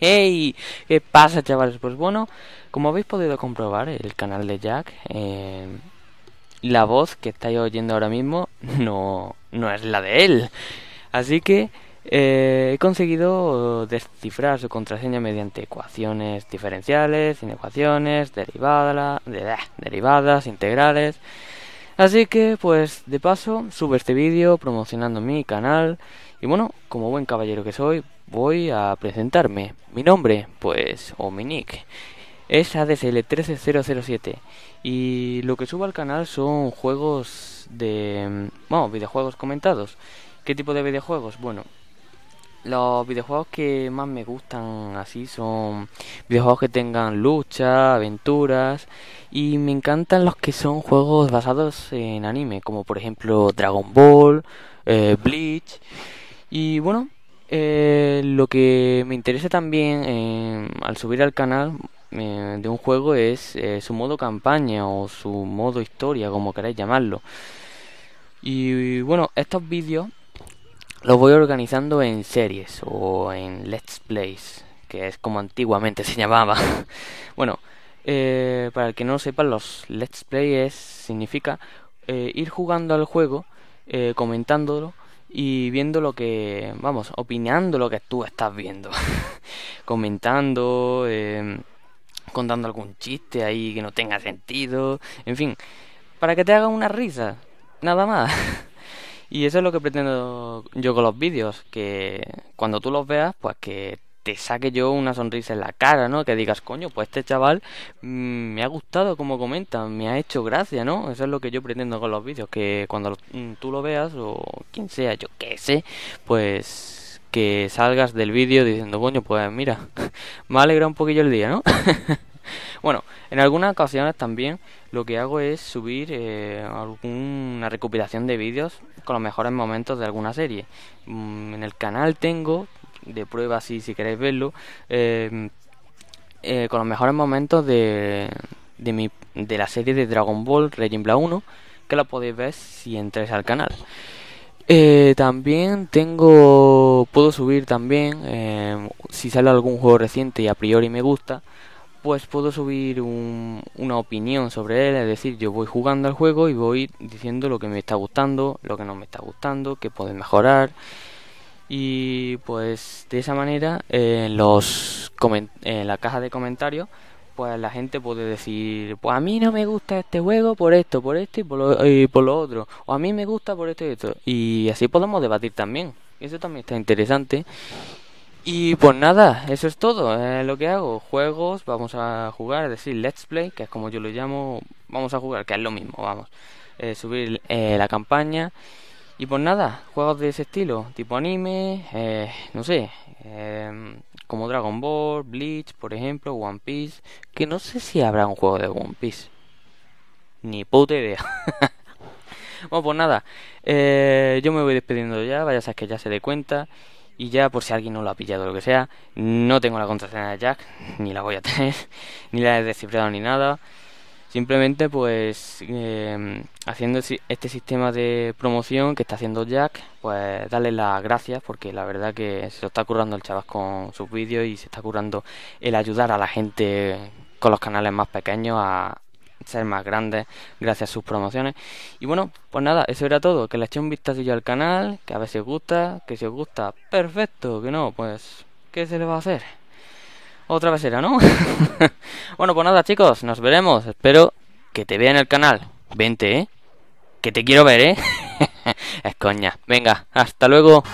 Hey, ¿qué pasa, chavales? Pues bueno, como habéis podido comprobar, el canal de Jack, la voz que estáis oyendo ahora mismo no es la de él. Así que he conseguido descifrar su contraseña mediante ecuaciones diferenciales, inecuaciones, derivadas, integrales. Así que, pues, de paso, subo este vídeo promocionando mi canal. Y bueno, como buen caballero que soy, voy a presentarme. Mi nombre, pues, o mi nick, es adsl130071. Y lo que subo al canal son juegos de... bueno, videojuegos comentados. ¿Qué tipo de videojuegos? Bueno, los videojuegos que más me gustan así son videojuegos que tengan lucha, aventuras, y me encantan los que son juegos basados en anime, como por ejemplo Dragon Ball, Bleach. Y bueno, lo que me interesa también al subir al canal de un juego es su modo campaña o su modo historia, como queráis llamarlo. Y bueno, estos vídeos los voy organizando en series o en Let's Plays, que es como antiguamente se llamaba. Bueno, para el que no lo sepa, los Let's Plays significa ir jugando al juego, comentándolo y viendo lo que... vamos, opinando lo que tú estás viendo. Comentando, contando algún chiste ahí que no tenga sentido, en fin, para que te haga una risa, nada más. Y eso es lo que pretendo yo con los vídeos, que cuando tú los veas, pues que te saque yo una sonrisa en la cara, ¿no? Que digas, coño, pues este chaval me ha gustado como comenta, me ha hecho gracia, ¿no? Eso es lo que yo pretendo con los vídeos, que cuando tú lo veas, o quien sea, yo qué sé, pues que salgas del vídeo diciendo, coño, pues mira, me ha alegrado un poquillo el día, ¿no? Bueno, en algunas ocasiones también lo que hago es subir alguna recopilación de vídeos con los mejores momentos de alguna serie. En el canal tengo, de prueba así si queréis verlo, con los mejores momentos de la serie de Dragon Ball Raging Blast 1, que la podéis ver si entráis al canal. También tengo, puedo subir también, si sale algún juego reciente y a priori me gusta, pues puedo subir una opinión sobre él. Es decir, yo voy jugando al juego y voy diciendo lo que me está gustando, lo que no me está gustando, qué puede mejorar. Y pues de esa manera, en la caja de comentarios, pues la gente puede decir, pues a mí no me gusta este juego por esto y por lo otro, o a mí me gusta por esto y esto. Y así podemos debatir también, eso también está interesante. Y pues nada, eso es todo, lo que hago, juegos, vamos a jugar, es decir, Let's Play, que es como yo lo llamo, vamos a jugar, que es lo mismo, vamos, subir la campaña, y pues nada, juegos de ese estilo, tipo anime, no sé, como Dragon Ball, Bleach, por ejemplo, One Piece, que no sé si habrá un juego de One Piece, ni puta idea. Bueno, pues nada, yo me voy despidiendo ya, vaya, sabes que ya se dé cuenta. Y ya, por si alguien no lo ha pillado o lo que sea, no tengo la contraseña de Jack, ni la voy a tener, ni la he descifrado ni nada. Simplemente pues haciendo este sistema de promoción que está haciendo Jack, pues darle las gracias, porque la verdad que se lo está currando el chaval con sus vídeos y se está currando el ayudar a la gente con los canales más pequeños a ser más grandes gracias a sus promociones. Y bueno, pues nada, eso era todo, que le eché un vistacillo al canal, que a ver si os gusta, que si os gusta, perfecto, que no, pues ¿qué se le va a hacer? Otra vez era, ¿no? Bueno, pues nada, chicos, nos veremos, espero que te vea en el canal. Vente, que te quiero ver, es coña. Venga, hasta luego.